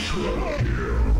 Try here.